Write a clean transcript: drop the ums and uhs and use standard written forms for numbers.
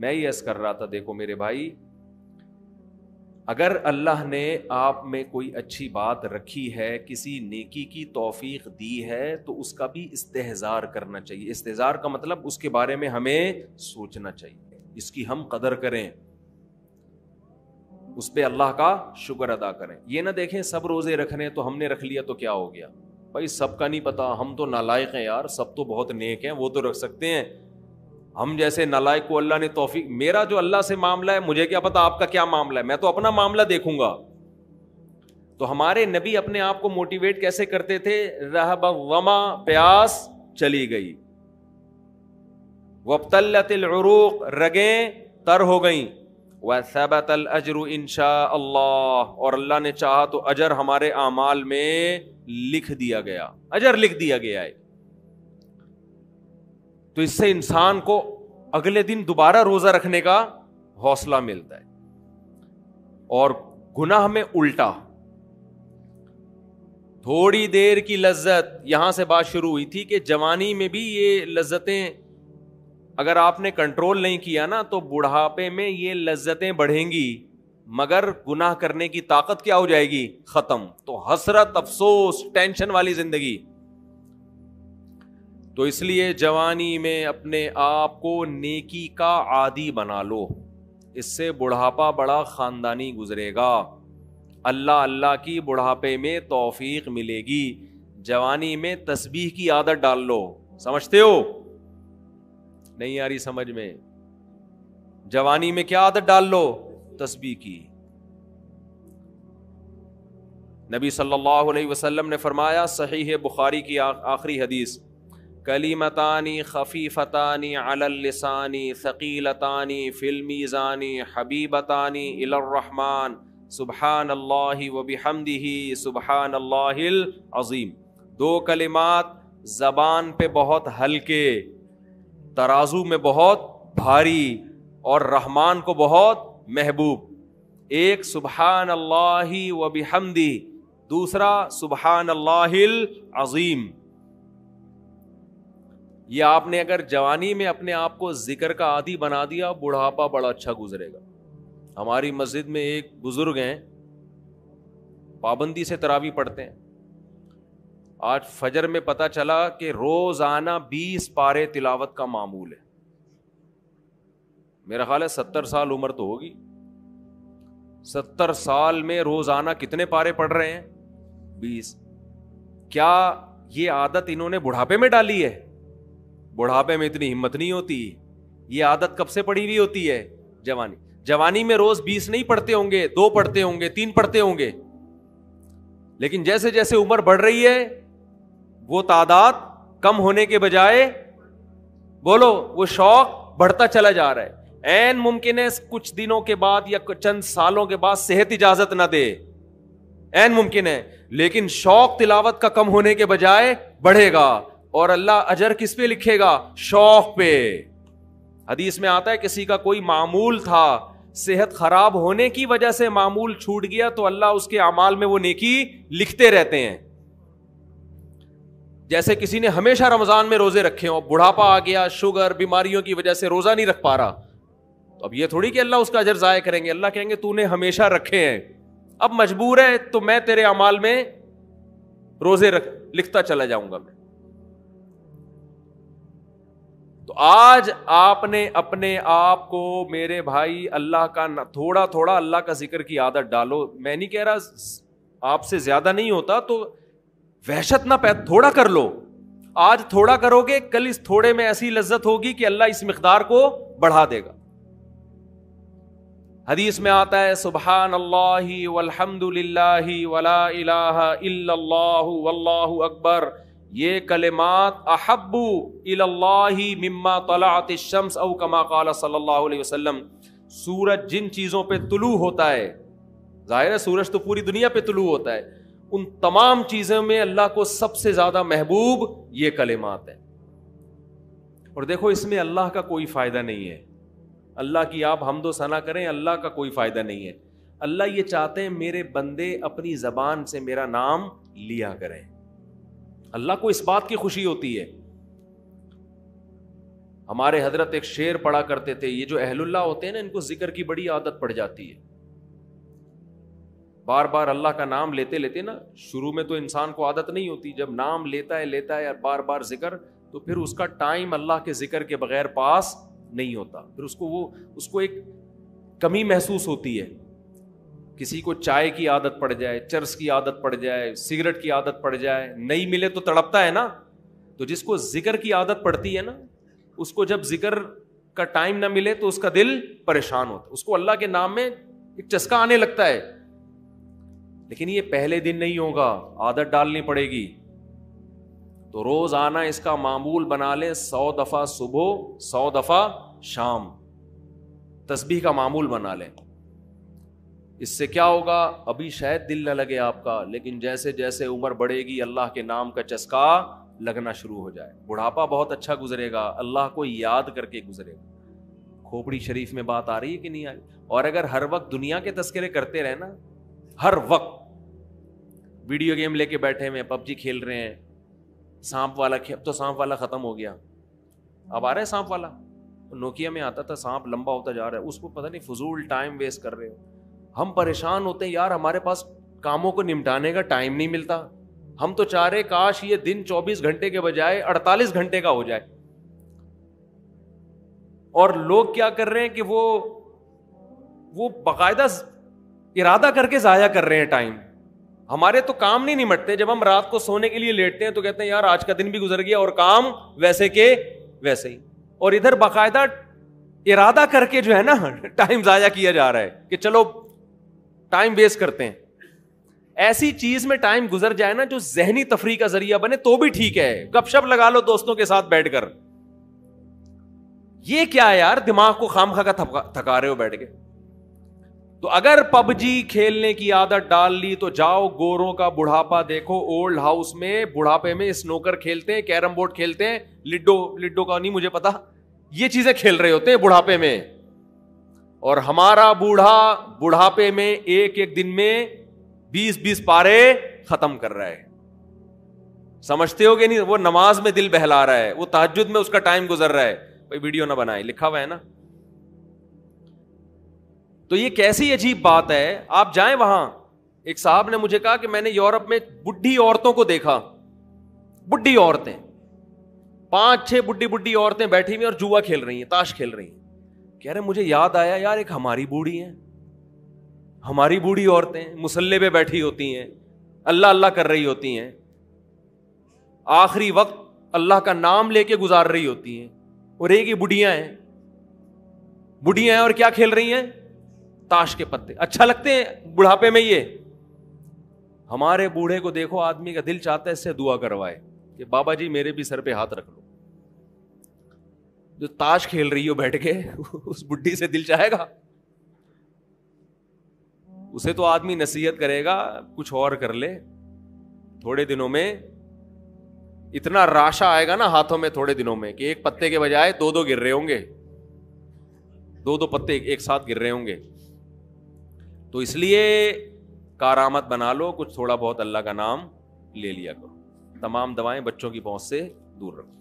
मैं ये अर्ज कर रहा था, देखो मेरे भाई, अगर अल्लाह ने आप में कोई अच्छी बात रखी है, किसी नेकी की तौफीक दी है, तो उसका भी इस्तेहज़ार करना चाहिए। इस्तेहज़ार का मतलब उसके बारे में हमें सोचना चाहिए, इसकी हम कदर करें, उस पर अल्लाह का शुक्र अदा करें। ये ना देखें सब रोज़े रखने, तो हमने रख लिया तो क्या हो गया। भाई सबका नहीं पता, हम तो नालायक हैं यार, सब तो बहुत नेक हैं, वो तो रख सकते हैं। हम जैसे नालायक को अल्लाह ने तौफीक, मेरा जो अल्लाह से मामला है मुझे क्या पता आपका क्या मामला है, मैं तो अपना मामला देखूंगा। तो हमारे नबी अपने आप को मोटिवेट कैसे करते थे, रहबा प्यास चली गई, वब्तल्लतिल उरूक रगें तर हो गई, वसबतल अजरु इंशा अल्लाह, और अल्लाह ने चाहा तो अजर हमारे आमाल में लिख दिया गया, अजर लिख दिया गया है। तो इससे इंसान को अगले दिन दोबारा रोजा रखने का हौसला मिलता है। और गुनाह में उल्टा, थोड़ी देर की लज्जत, यहां से बात शुरू हुई थी कि जवानी में भी ये लज्जतें अगर आपने कंट्रोल नहीं किया ना, तो बुढ़ापे में ये लज्जतें बढ़ेंगी, मगर गुनाह करने की ताकत क्या हो जाएगी, खत्म। तो हसरत, अफसोस, टेंशन वाली जिंदगी। तो इसलिए जवानी में अपने आप को नेकी का आदी बना लो, इससे बुढ़ापा बड़ा ख़ानदानी गुजरेगा, अल्लाह अल्लाह की बुढ़ापे में तौफीक मिलेगी। जवानी में तस्बीह की आदत डाल लो, समझते हो, नहीं आ रही समझ में, जवानी में क्या आदत डाल लो, तस्बीह की। नबी सल्लल्लाहु अलैहि वसल्लम ने फरमाया, सहीह बुखारी की आखिरी हदीस, कलीमतानी खफीफतानी अलल लिसानी सकीलतानी फिल्मीज़ानी हबीबतानी इलर्रहमान सुबहानल्लाहि व बिहम्दिही सुबहानल्लाहिल अज़ीम। दो कलिमात ज़बान पे बहुत हल्के, तराजू में बहुत भारी, और रहमान को बहुत महबूब। एक सुबहानल्लाहि व बिहम्दी, दूसरा सुबहानल्लाहिल अज़ीम। ये आपने अगर जवानी में अपने आप को जिक्र का आदी बना दिया, बुढ़ापा बड़ा अच्छा गुजरेगा। हमारी मस्जिद में एक बुजुर्ग हैं, पाबंदी से तरावी पढ़ते हैं। आज फजर में पता चला कि रोजाना 20 पारे तिलावत का मामूल है। मेरा ख्याल है 70 साल उम्र तो होगी, 70 साल में रोजाना कितने पारे पढ़ रहे हैं, 20। क्या ये आदत इन्होंने बुढ़ापे में डाली है? बुढ़ापे में इतनी हिम्मत नहीं होती, ये आदत कब से पड़ी हुई होती है, जवानी। जवानी में रोज 20 नहीं पढ़ते होंगे, 2 पढ़ते होंगे, 3 पढ़ते होंगे, लेकिन जैसे जैसे उम्र बढ़ रही है वो तादाद कम होने के बजाय, बोलो, वो शौक बढ़ता चला जा रहा है। ऐन मुमकिन है कुछ दिनों के बाद या चंद सालों के बाद सेहत इजाजत ना दे, ऐन मुमकिन है, लेकिन शौक तिलावत का कम होने के बजाय बढ़ेगा। और अल्लाह अजर किस पे लिखेगा, शौक पे। हदीस में आता है किसी का कोई मामूल था, सेहत खराब होने की वजह से मामूल छूट गया, तो अल्लाह उसके अमाल में वो नेकी लिखते रहते हैं। जैसे किसी ने हमेशा रमजान में रोजे रखे हो, बुढ़ापा आ गया, शुगर, बीमारियों की वजह से रोजा नहीं रख पा रहा, तो अब ये थोड़ी कि अल्लाह उसका अजर जाया करेंगे, अल्लाह कहेंगे तूने हमेशा रखे हैं, अब मजबूर है तो मैं तेरे अमाल में रोजे लिखता चला जाऊंगा मैं। तो आज आपने अपने आप को, मेरे भाई, अल्लाह का ना, थोड़ा थोड़ा अल्लाह का जिक्र की आदत डालो। मैं नहीं कह रहा आपसे ज्यादा नहीं होता तो वहशत ना पैदा, थोड़ा कर लो। आज थोड़ा करोगे, कल इस थोड़े में ऐसी लज्जत होगी कि अल्लाह इस मिकदार को बढ़ा देगा। हदीस में आता है, सुबहानल्लाहि वल्हम्दुलिल्लाहि वला इलाहा इल्लल्लाहु वल्लाहु अकबर, ये कलिमात अहब्बु इल्लाही मिम्मा तलाअत शम्स औ कमा क़ाला सल्लल्लाहु अलैहि वसल्लम। सूरज जिन चीज़ों पे तुलू होता है, जाहिर है सूरज तो पूरी दुनिया पे तुलू होता है, उन तमाम चीज़ों में अल्लाह को सबसे ज़्यादा महबूब ये कलिमात है। और देखो, इसमें अल्लाह का कोई फ़ायदा नहीं है, अल्लाह की आप हम्दो सना करें, अल्लाह का कोई फ़ायदा नहीं है। अल्लाह ये चाहते हैं मेरे बंदे अपनी ज़बान से मेरा नाम लिया करें, अल्लाह को इस बात की खुशी होती है। हमारे हजरत एक शेर पढ़ा करते थे। ये जो अहलुल्लाह होते हैं ना, इनको जिक्र की बड़ी आदत पड़ जाती है। बार बार अल्लाह का नाम लेते लेते ना, शुरू में तो इंसान को आदत नहीं होती, जब नाम लेता है और बार बार जिक्र, तो फिर उसका टाइम अल्लाह के जिक्र के बगैर पास नहीं होता। फिर उसको एक कमी महसूस होती है। किसी को चाय की आदत पड़ जाए, चरस की आदत पड़ जाए, सिगरेट की आदत पड़ जाए, नहीं मिले तो तड़पता है ना। तो जिसको जिक्र की आदत पड़ती है ना, उसको जब जिक्र का टाइम ना मिले तो उसका दिल परेशान होता है, उसको अल्लाह के नाम में एक चस्का आने लगता है। लेकिन ये पहले दिन नहीं होगा, आदत डालनी पड़ेगी। तो रोज आना इसका मामूल बना ले, 100 दफा सुबह, 100 दफा शाम तस्बीह का मामूल बना ले। इससे क्या होगा, अभी शायद दिल ना लगे आपका, लेकिन जैसे जैसे उम्र बढ़ेगी अल्लाह के नाम का चस्का लगना शुरू हो जाए। बुढ़ापा बहुत अच्छा गुजरेगा, अल्लाह को याद करके गुजरेगा। खोपड़ी शरीफ में बात आ रही है कि नहीं आ रही? और अगर हर वक्त दुनिया के तस्करे करते रहे ना, हर वक्त वीडियो गेम लेके बैठे हैं, पबजी खेल रहे हैं, सांप वाला खेल, तो सांप वाला खत्म हो गया, अब आ रहा है सांप वाला। तो नोकिया में आता था सांप, लंबा होता जा रहा है, उसको पता नहीं फजूल टाइम वेस्ट कर रहे हो। हम परेशान होते हैं यार, हमारे पास कामों को निपटाने का टाइम नहीं मिलता। हम तो चाह रहे काश ये दिन 24 घंटे के बजाय 48 घंटे का हो जाए। और लोग क्या कर रहे हैं कि वो बाकायदा इरादा करके जाया कर रहे हैं टाइम। हमारे तो काम नहीं निमटते। जब हम रात को सोने के लिए लेटते हैं तो कहते हैं यार आज का दिन भी गुजर गया और काम वैसे के वैसे ही। और इधर बाकायदा इरादा करके जो है ना टाइम जाया किया जा रहा है कि चलो टाइम वेस्ट करते हैं। ऐसी चीज में टाइम गुजर जाए ना जो जहनी तफरी का जरिया बने तो भी ठीक है। गपशप लगा लो दोस्तों के साथ बैठकर, ये क्या यार, दिमाग को खामखा का थका रहे हो बैठ के। तो अगर पबजी खेलने की आदत डाल ली तो जाओ गोरों का बुढ़ापा देखो। ओल्ड हाउस में बुढ़ापे में स्नोकर खेलते हैं, कैरम बोर्ड खेलते हैं, लिड्डो का नहीं मुझे पता, ये चीजें खेल रहे होते हैं बुढ़ापे में। और हमारा बूढ़ा बुढ़ापे में एक एक दिन में 20-20 पारे खत्म कर रहा है। समझते हो कि नहीं? वो नमाज में दिल बहला रहा है, वो तहज्जुद में उसका टाइम गुजर रहा है। कोई वीडियो ना बनाए, लिखा हुआ है ना। तो ये कैसी अजीब बात है। आप जाएं वहां, एक साहब ने मुझे कहा कि मैंने यूरोप में बुढ़ी औरतों को देखा, बुढ़ी औरतें 5-6 बुढ़ी औरतें बैठी हुई और जुआ खेल रही हैं, ताश खेल रही हैं। कह रहे मुझे याद आया यार, एक हमारी बूढ़ी है, हमारी बूढ़ी औरतें मुसल्ले पे बैठी होती हैं, अल्लाह अल्लाह कर रही होती हैं, आखिरी वक्त अल्लाह का नाम लेके गुजार रही होती हैं। और एक ही बुढ़ियां हैं और क्या खेल रही हैं, ताश के पत्ते। अच्छा लगते हैं बुढ़ापे में ये। हमारे बूढ़े को देखो, आदमी का दिल चाहता है इससे दुआ करवाए कि बाबा जी मेरे भी सर पे हाथ रख लो। जो ताश खेल रही हो बैठ के, उस बुढ़ी से दिल चाहेगा? उसे तो आदमी नसीहत करेगा कुछ और कर ले। थोड़े दिनों में इतना राशा आएगा ना हाथों में, थोड़े दिनों में, कि एक पत्ते के बजाय 2-2 गिर रहे होंगे, 2-2 पत्ते एक साथ गिर रहे होंगे। तो इसलिए कारामत बना लो, कुछ थोड़ा बहुत अल्लाह का नाम ले लिया करो। तमाम दवाएं बच्चों की पहुंच से दूर रखो।